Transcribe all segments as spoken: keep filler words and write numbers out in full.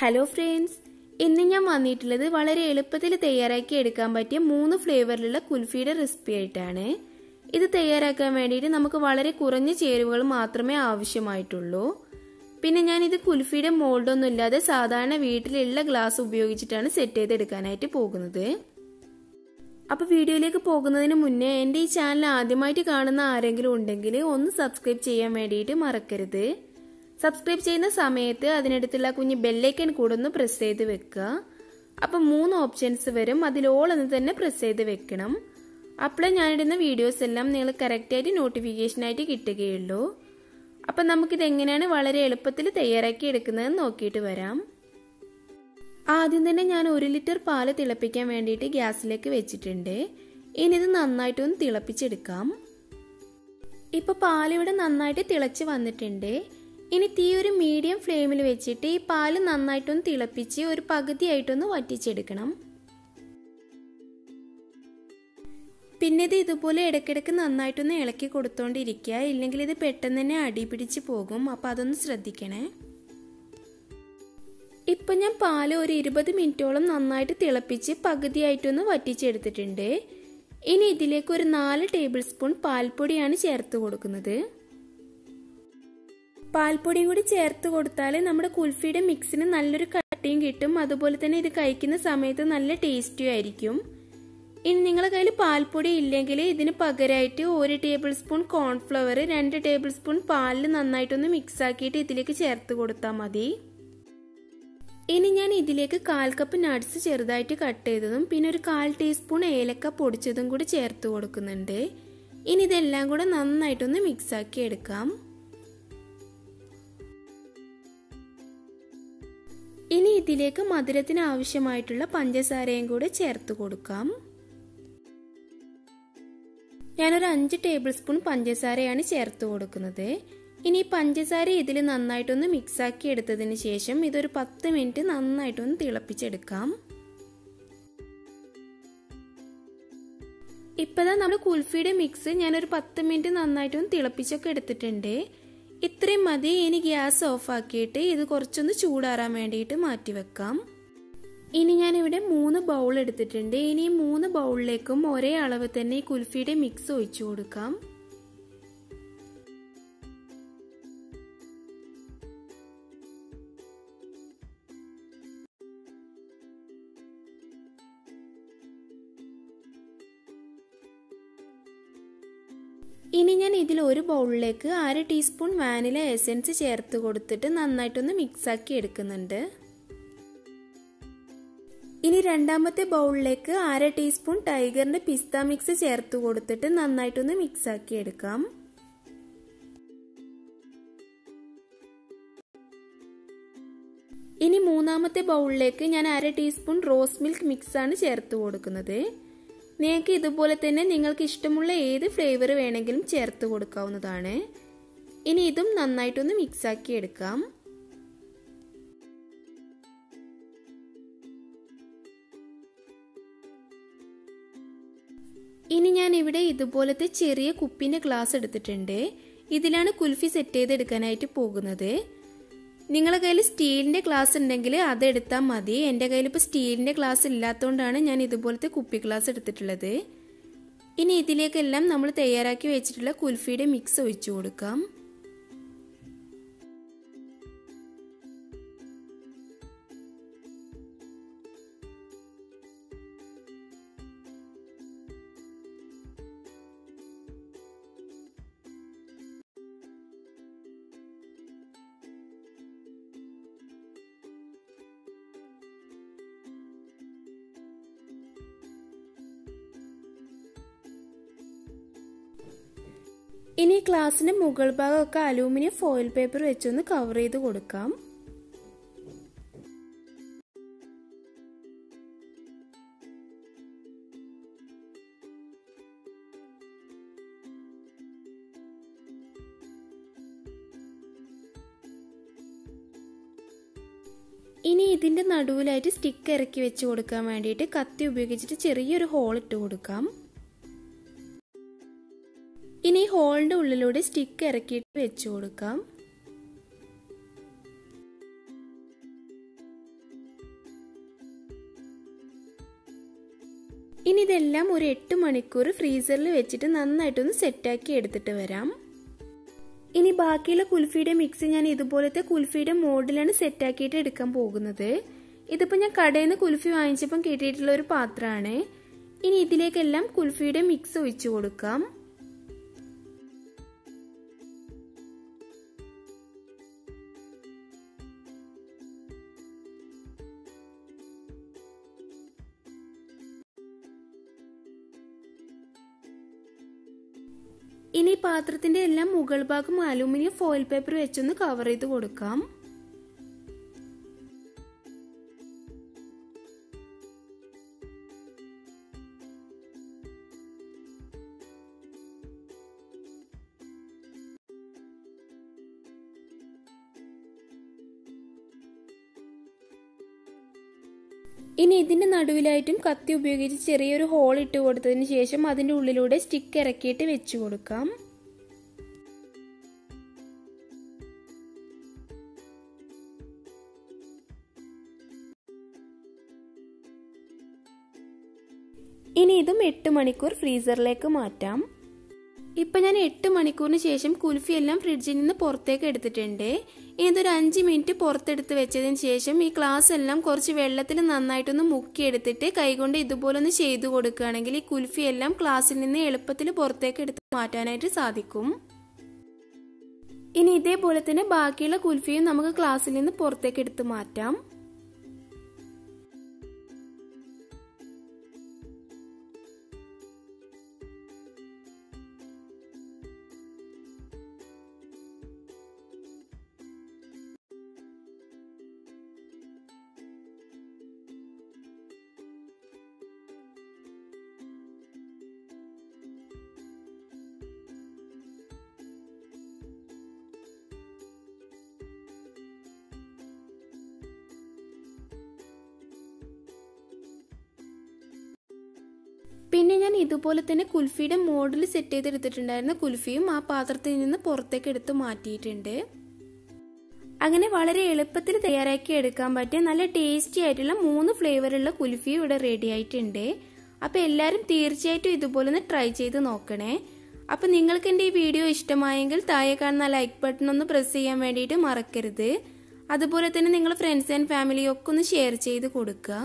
Hello friends, ഇന്ന് ഞാൻ വന്നിട്ടുള്ളത് വളരെ എളുപ്പത്തിൽ തയ്യാറാക്കി എടുക്കാൻ പറ്റിയ മൂന്ന് ഫ്ലേവറിലുള്ള കുൽഫിയുടെ റെസിപ്പി ആയിട്ടാണ്. ഇത് തയ്യാറാക്കാൻ വേണ്ടിയിട്ട് നമുക്ക് വളരെ കുറഞ്ഞ ചേരുവകൾ മാത്രമേ ആവശ്യമായിട്ടുള്ളൂ. പിന്നെ ഞാൻ ഇത് കുൽഫിയുടെ മോൾഡ് ഒന്നും ഇല്ലാതെ സാധാരണ വീട്ടിലുള്ള ഗ്ലാസ് ഉപയോഗിച്ചിട്ടാണ് സെറ്റ് ചെയ്ത് എടുക്കാനായിട്ട് പോകുന്നത്. അപ്പോൾ വീഡിയോയിലേക്ക് പോകുന്നതിന് മുന്നേ എൻ്റെ ഈ ചാനൽ ആദ്യമായിട്ട് കാണുന്ന ആരെങ്കിലും ഉണ്ടെങ്കിൽ ഒന്ന് സബ്സ്ക്രൈബ് ചെയ്യാൻ വേണ്ടിയിട്ട് മറക്കരുത്. സബ്സ്ക്രൈബ് ചെയ്യുന്ന സമയത്ത് അതിനടുത്തുള്ള കുഞ്ഞു ബെല്ലൈക്കൺ കൂടെ ഒന്ന് പ്രസ് ചെയ്ത് വെക്കുക. അപ്പോൾ മൂന്ന് ഓപ്ഷൻസ് വരും, അതിൽ ഓൾ എന്ന് തന്നെ പ്രസ് ചെയ്ത് വെക്കണം. അപ്പോൾ ഞാനിടുന്ന വീഡിയോസ് എല്ലാം നിങ്ങൾ കറക്റ്റായിട്ട് നോട്ടിഫിക്കേഷനായിട്ട് കിട്ടുകയുള്ളൂ. അപ്പോൾ നമുക്കിത് എങ്ങനെയാണ് വളരെ എളുപ്പത്തിൽ തയ്യാറാക്കി എടുക്കുന്നതെന്ന് നോക്കിയിട്ട് വരാം. ആദ്യം തന്നെ ഞാൻ ഒരു ലിറ്റർ പാല് തിളപ്പിക്കാൻ വേണ്ടിയിട്ട് ഗ്യാസിലേക്ക് വെച്ചിട്ടുണ്ട്. ഇനി ഇത് നന്നായിട്ടൊന്ന് തിളപ്പിച്ചെടുക്കാം. ഇപ്പോൾ പാലിവിടെ നന്നായിട്ട് തിളച്ച് വന്നിട്ടുണ്ട്. ഇനി തീ ഒരു മീഡിയം ഫ്ലെയിമിൽ വെച്ചിട്ട് ഈ പാല് നന്നായിട്ടൊന്ന് തിളപ്പിച്ച് ഒരു പകുതിയായിട്ടൊന്ന് വറ്റിച്ചെടുക്കണം. പിന്നെ ഇത് ഇതുപോലെ ഇടയ്ക്കിടയ്ക്ക് നന്നായിട്ടൊന്ന് ഇളക്കി കൊടുത്തോണ്ടിരിക്കുക, ഇല്ലെങ്കിൽ ഇത് പെട്ടെന്ന് തന്നെ അടി പിടിച്ച് പോകും. അപ്പം അതൊന്ന് ശ്രദ്ധിക്കണേ. ഇപ്പം ഞാൻ പാല് ഒരു ഇരുപത് മിനിറ്റോളം നന്നായിട്ട് തിളപ്പിച്ച് പകുതിയായിട്ടൊന്ന് വറ്റിച്ചെടുത്തിട്ടുണ്ട്. ഇനി ഇതിലേക്ക് ഒരു നാല് ടേബിൾ സ്പൂൺ പാൽപ്പൊടിയാണ് ചേർത്ത് കൊടുക്കുന്നത്. പാൽപ്പൊടിയും കൂടി ചേർത്ത് കൊടുത്താൽ നമ്മുടെ കുൽഫിയുടെ മിക്സിന് നല്ലൊരു കട്ടിയും കിട്ടും. അതുപോലെ തന്നെ ഇത് കഴിക്കുന്ന സമയത്ത് നല്ല ടേസ്റ്റും ആയിരിക്കും. ഇനി നിങ്ങളുടെ കയ്യിൽ പാൽപ്പൊടി ഇല്ലെങ്കിൽ ഇതിന് പകരമായിട്ട് ഒരു ടേബിൾ സ്പൂൺ കോൺഫ്ലവർ രണ്ട് ടേബിൾ സ്പൂൺ പാലിൽ നന്നായിട്ടൊന്ന് മിക്സ് ആക്കിയിട്ട് ഇതിലേക്ക് ചേർത്ത് കൊടുത്താൽ മതി. ഇനി ഞാൻ ഇതിലേക്ക് കാൽ കപ്പ് നട്ട്സ് ചെറുതായിട്ട് കട്ട് ചെയ്തതും പിന്നെ ഒരു കാൽ ടീസ്പൂൺ ഏലക്ക പൊടിച്ചതും കൂടി ചേർത്ത് കൊടുക്കുന്നുണ്ട്. ഇനി ഇതെല്ലാം കൂടെ നന്നായിട്ടൊന്ന് മിക്സ് ആക്കി എടുക്കാം. ഇനി ഇതിലേക്ക് മധുരത്തിന് ആവശ്യമായിട്ടുള്ള പഞ്ചസാരയും കൂടെ ചേർത്ത് കൊടുക്കാം. ഞാനൊരു അഞ്ച് ടേബിൾ സ്പൂൺ പഞ്ചസാരയാണ് ചേർത്ത് കൊടുക്കുന്നത്. ഇനി പഞ്ചസാര ഇതിൽ നന്നായിട്ടൊന്ന് മിക്സാക്കി എടുത്തതിന് ശേഷം ഇതൊരു പത്ത് മിനിറ്റ് നന്നായിട്ടൊന്ന് തിളപ്പിച്ചെടുക്കാം. ഇപ്പതാ നമ്മുടെ കുൽഫിയുടെ മിക്സ് ഞാനൊരു പത്ത് മിനിറ്റ് നന്നായിട്ടൊന്ന് തിളപ്പിച്ചൊക്കെ എടുത്തിട്ടുണ്ട്. ഇത്രയും മതി. ഇനി ഗ്യാസ് ഓഫാക്കിയിട്ട് ഇത് കുറച്ചൊന്ന് ചൂടാറാൻ വേണ്ടിയിട്ട് മാറ്റിവെക്കാം. ഇനി ഞാനിവിടെ മൂന്ന് ബൗൾ എടുത്തിട്ടുണ്ട്. ഇനി മൂന്ന് ബൗളിലേക്കും ഒരേ അളവ് തന്നെ ഈ കുൽഫിയുടെ മിക്സ് ഒഴിച്ചു കൊടുക്കാം. ഇനി ഞാൻ ഇതിൽ ഒരു ബൗളിലേക്ക് അര ടീസ്പൂൺ വാനില എസെൻസ് ചേർത്ത് കൊടുത്തിട്ട് നന്നായിട്ടൊന്ന് മിക്സാക്കി എടുക്കുന്നുണ്ട്. ഇനി രണ്ടാമത്തെ ബൗളിലേക്ക് അര ടീസ്പൂൺ ടൈഗറിന്റെ പിസ്ത മിക്സ് ചേർത്ത് കൊടുത്തിട്ട് നന്നായിട്ടൊന്ന് മിക്സാക്കി എടുക്കാം. ഇനി മൂന്നാമത്തെ ബൗളിലേക്ക് ഞാൻ അര ടീസ്പൂൺ റോസ് മിൽക്ക് മിക്സാണ് ചേർത്ത് കൊടുക്കുന്നത്. നിങ്ങൾക്ക് ഇതുപോലെ തന്നെ നിങ്ങൾക്ക് ഇഷ്ടമുള്ള ഏത് ഫ്ലേവർ വേണമെങ്കിലും ചേർത്ത് കൊടുക്കാവുന്നതാണ്. ഇനി ഇതും നന്നായിട്ടൊന്ന് മിക്സാക്കി എടുക്കാം. ഇനി ഞാൻ ഇവിടെ ഇതുപോലത്തെ ചെറിയ കുപ്പിൻ്റെ ഗ്ലാസ് എടുത്തിട്ടുണ്ട്. ഇതിലാണ് കുൽഫി സെറ്റ് ചെയ്തെടുക്കാനായിട്ട് പോകുന്നത്. നിങ്ങളുടെ കയ്യിൽ സ്റ്റീലിൻ്റെ ഗ്ലാസ് ഉണ്ടെങ്കിൽ അതെടുത്താൽ മതി. എൻ്റെ കയ്യിൽ ഇപ്പോൾ സ്റ്റീലിൻ്റെ ഗ്ലാസ് ഇല്ലാത്തതുകൊണ്ടാണ് ഞാൻ ഇതുപോലത്തെ കുപ്പി ഗ്ലാസ് എടുത്തിട്ടുള്ളത്. ഇനി ഇതിലേക്കെല്ലാം നമ്മൾ തയ്യാറാക്കി വെച്ചിട്ടുള്ള കുൽഫിയുടെ മിക്സ് ഒഴിച്ചു കൊടുക്കാം. ഇനി ഗ്ലാസിന്റെ മുകൾ ഭാഗമൊക്കെ അലൂമിനിയം ഫോയിൽ പേപ്പർ വെച്ചൊന്ന് കവർ ചെയ്ത് കൊടുക്കാം. ഇനി ഇതിന്റെ നടുവിലായിട്ട് സ്റ്റിക്ക് ഇറക്കി വെച്ച് കൊടുക്കാൻ വേണ്ടിയിട്ട് കത്തി ഉപയോഗിച്ചിട്ട് ചെറിയൊരു ഹോൾ ഇട്ട് കൊടുക്കാം. ഇനി ഹോളിന്റെ ഉള്ളിലൂടെ സ്റ്റിക്ക് ഇറക്കിയിട്ട് വെച്ചു കൊടുക്കാം. ഇനി ഇതെല്ലാം ഒരു എട്ട് മണിക്കൂർ ഫ്രീസറിൽ വെച്ചിട്ട് നന്നായിട്ടൊന്ന് സെറ്റാക്കി എടുത്തിട്ട് വരാം. ഇനി ബാക്കിയുള്ള കുൽഫിയുടെ മിക്സ് ഞാൻ ഇതുപോലത്തെ കുൽഫിയുടെ മോൾഡിലാണ് സെറ്റാക്കിയിട്ട് എടുക്കാൻ പോകുന്നത്. ഇതിപ്പോൾ ഞാൻ കടയിൽ നിന്ന് കുൽഫി വാങ്ങിച്ചപ്പം കിട്ടിയിട്ടുള്ള ഒരു പാത്രമാണ്. ഇനി ഇതിലേക്കെല്ലാം കുൽഫിയുടെ മിക്സ് ഒഴിച്ചു കൊടുക്കാം. ഇനി പാത്രത്തിന്റെ എല്ലാം മുകൾ ഭാഗം അലൂമിനിയം ഫോയിൽ പേപ്പർ വെച്ചൊന്ന് കവർ ചെയ്ത് കൊടുക്കാം. ഇനി ഇതിന്റെ നടുവിലായിട്ടും കത്തി ഉപയോഗിച്ച് ചെറിയൊരു ഹോൾ ഇട്ട് കൊടുത്തതിന് ശേഷം അതിന്റെ ഉള്ളിലൂടെ സ്റ്റിക്ക് ഇറക്കിയിട്ട് വെച്ചു കൊടുക്കാം. ഇനി ഇതും എട്ട് മണിക്കൂർ ഫ്രീസറിലേക്ക് മാറ്റാം. ഇപ്പൊ ഞാൻ എട്ട് മണിക്കൂറിന് ശേഷം കുൽഫി എല്ലാം ഫ്രിഡ്ജിൽ നിന്ന് പുറത്തേക്ക് എടുത്തിട്ടുണ്ട്. ഇതൊരു അഞ്ച് മിനിറ്റ് പുറത്തെടുത്ത് വെച്ചതിന് ശേഷം ഈ ഗ്ലാസ് എല്ലാം കുറച്ച് വെള്ളത്തിൽ നന്നായിട്ടൊന്ന് മുക്കിയെടുത്തിട്ട് കൈകൊണ്ട് ഇതുപോലൊന്ന് ചെയ്തു കൊടുക്കുകയാണെങ്കിൽ ഈ കുൽഫി എല്ലാം ഗ്ലാസിൽ നിന്ന് എളുപ്പത്തിൽ പുറത്തേക്ക് എടുത്ത് മാറ്റാനായിട്ട് സാധിക്കും. ഇനി ഇതേപോലെ തന്നെ ബാക്കിയുള്ള കുൽഫിയും നമുക്ക് ഗ്ലാസിൽ നിന്ന് പുറത്തേക്ക് എടുത്ത് മാറ്റാം. പിന്നെ ഞാൻ ഇതുപോലെ തന്നെ കുൽഫിയുടെ മോഡൽ സെറ്റ് ചെയ്തെടുത്തിട്ടുണ്ടായിരുന്ന കുൽഫിയും ആ പാത്രത്തിൽ നിന്ന് പുറത്തേക്ക് എടുത്ത് മാറ്റിയിട്ടുണ്ട്. അങ്ങനെ വളരെ എളുപ്പത്തിൽ തയ്യാറാക്കി എടുക്കാൻ പറ്റിയ നല്ല ടേസ്റ്റി ആയിട്ടുള്ള മൂന്ന് ഫ്ലേവറുള്ള കുൽഫിയും ഇവിടെ റെഡി ആയിട്ടുണ്ട്. അപ്പോൾ എല്ലാവരും തീർച്ചയായിട്ടും ഇതുപോലെ ഒന്ന് ട്രൈ ചെയ്ത് നോക്കണേ. അപ്പോൾ നിങ്ങൾക്ക് എൻ്റെ ഈ വീഡിയോ ഇഷ്ടമായെങ്കിൽ താഴെ കാണുന്ന ലൈക്ക് ബട്ടൺ ഒന്ന് പ്രസ് ചെയ്യാൻ വേണ്ടിയിട്ട് മറക്കരുത്. അതുപോലെ തന്നെ നിങ്ങൾ ഫ്രണ്ട്സ് ആൻഡ് ഫാമിലിയൊക്കെ ഒന്ന് ഷെയർ ചെയ്ത് കൊടുക്കുക.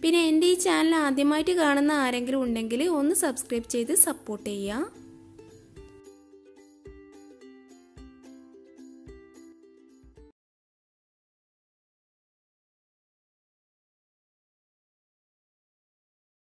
പിന്നെ എൻ്റെ ഈ ചാനൽ ആദ്യമായിട്ട് കാണുന്ന ആരെങ്കിലും ഉണ്ടെങ്കിൽ ഒന്ന് സബ്സ്ക്രൈബ് ചെയ്ത് സപ്പോർട്ട് ചെയ്യുക.